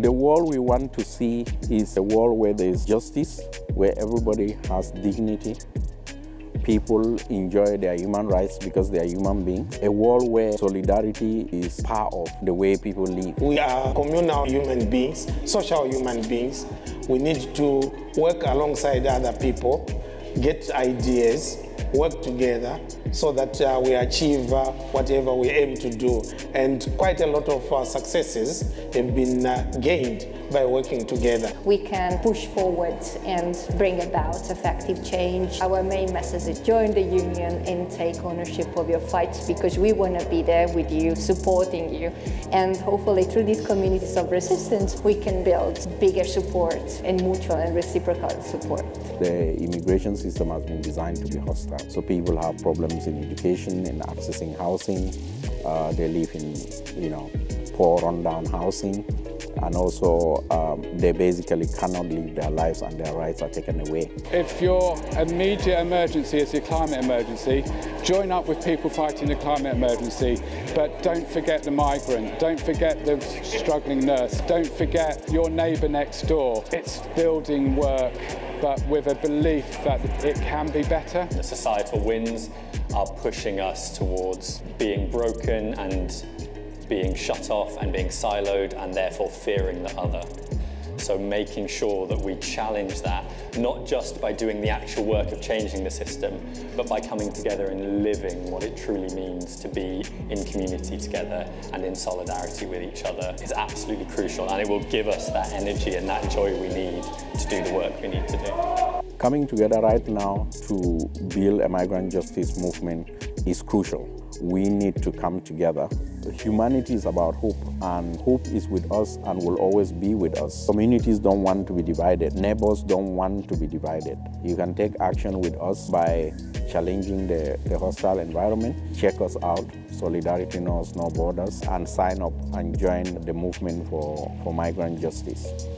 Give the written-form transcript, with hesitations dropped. The world we want to see is a world where there is justice, where everybody has dignity, people enjoy their human rights because they are human beings, a world where solidarity is part of the way people live. We are communal human beings, social human beings. We need to work alongside other people, get ideas, work together so that we achieve whatever we aim to do. And quite a lot of successes have been gained by working together. We can push forward and bring about effective change. Our main message is join the union and take ownership of your fights, because we want to be there with you, supporting you. And hopefully through these communities of resistance, we can build bigger support and mutual and reciprocal support. The immigration system has been designed to be hostile. So people have problems in education and accessing housing. They live in, poor, rundown housing, and also they basically cannot live their lives, and their rights are taken away. If your immediate emergency is a climate emergency, join up with people fighting the climate emergency, but don't forget the migrant, don't forget the struggling nurse, don't forget your neighbour next door. It's building work, but with a belief that it can be better. The societal winds are pushing us towards being broken and being shut off and being siloed, and therefore fearing the other. So making sure that we challenge that, not just by doing the actual work of changing the system, but by coming together and living what it truly means to be in community together and in solidarity with each other is absolutely crucial, and it will give us that energy and that joy we need to do the work we need to do. Coming together right now to build a migrant justice movement is crucial. We need to come together. Humanity is about hope, and hope is with us and will always be with us. Communities don't want to be divided. Neighbors don't want to be divided. You can take action with us by challenging the hostile environment. Check us out, Solidarity Knows No Borders, and sign up and join the movement for migrant justice.